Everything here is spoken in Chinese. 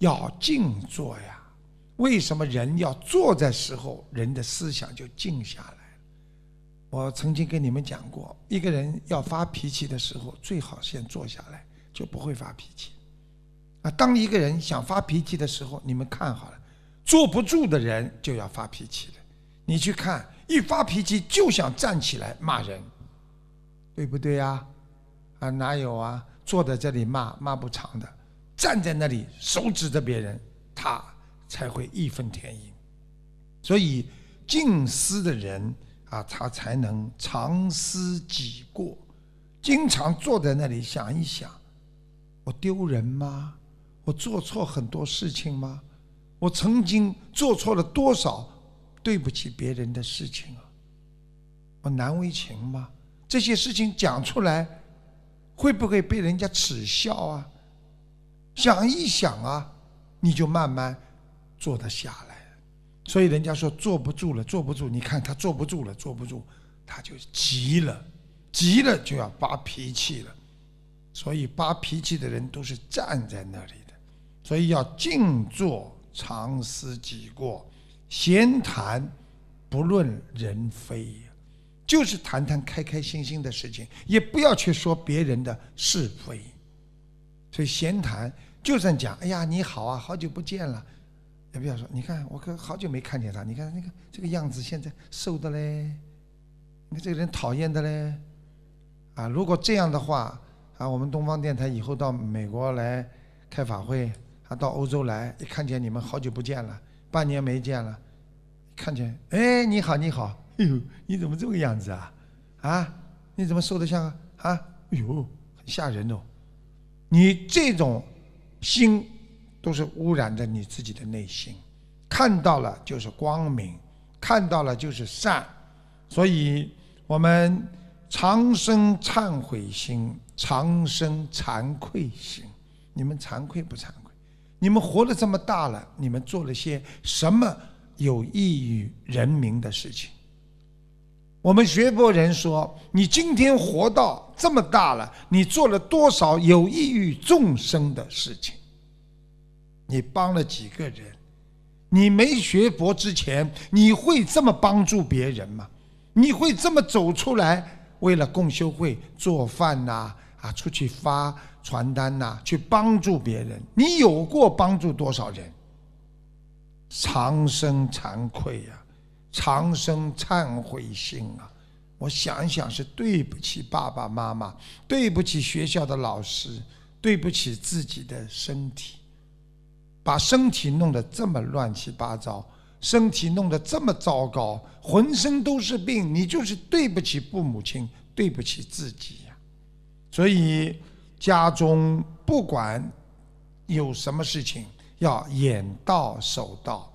要静坐呀。为什么人要坐在时候，人的思想就静下来了？我曾经跟你们讲过，一个人要发脾气的时候，最好先坐下来，就不会发脾气。啊，当一个人想发脾气的时候，你们看好了，坐不住的人就要发脾气了。你去看，一发脾气就想站起来骂人，对不对呀？啊，哪有啊？坐在这里骂不长的。 站在那里手指着别人，他才会义愤填膺。所以静思的人啊，他才能常思己过。经常坐在那里想一想：我丢人吗？我做错很多事情吗？我曾经做错了多少对不起别人的事情啊？我难为情吗？这些事情讲出来，会不会被人家耻笑啊？ 想一想啊，你就慢慢坐得下来了。所以人家说坐不住了，坐不住。你看他坐不住了，坐不住，他就急了，急了就要发脾气了。所以发脾气的人都是站在那里的。所以要静坐，常思己过，闲谈，不论人非，就是谈谈开开心心的事情，也不要去说别人的是非。 所以闲谈，就算讲，哎呀，你好啊，好久不见了，也不要说，你看我好久没看见他，你看那个这个样子，现在瘦的嘞，你看这个人讨厌的嘞，啊，如果这样的话，啊，我们东方电台以后到美国来开法会，啊，到欧洲来，一看见你们好久不见了，半年没见了，看见，哎，你好，你好，哎呦，你怎么这个样子啊？啊，你怎么瘦得像啊？啊，哎呦，很吓人哦。 你这种心都是污染着你自己的内心，看到了就是光明，看到了就是善，所以我们常生忏悔心，常生惭愧心。你们惭愧不惭愧？你们活了这么大了，你们做了些什么有益于人民的事情？ 我们学佛人说：“你今天活到这么大了，你做了多少有益于众生的事情？你帮了几个人？你没学佛之前，你会这么帮助别人吗？你会这么走出来，为了共修会做饭呐，啊，出去发传单呐，去帮助别人？你有过帮助多少人？常生惭愧呀！” 常生忏悔心啊！我想一想，是对不起爸爸妈妈，对不起学校的老师，对不起自己的身体，把身体弄得这么乱七八糟，身体弄得这么糟糕，浑身都是病，你就是对不起父母亲，对不起自己呀！所以家中不管有什么事情，要眼到手到。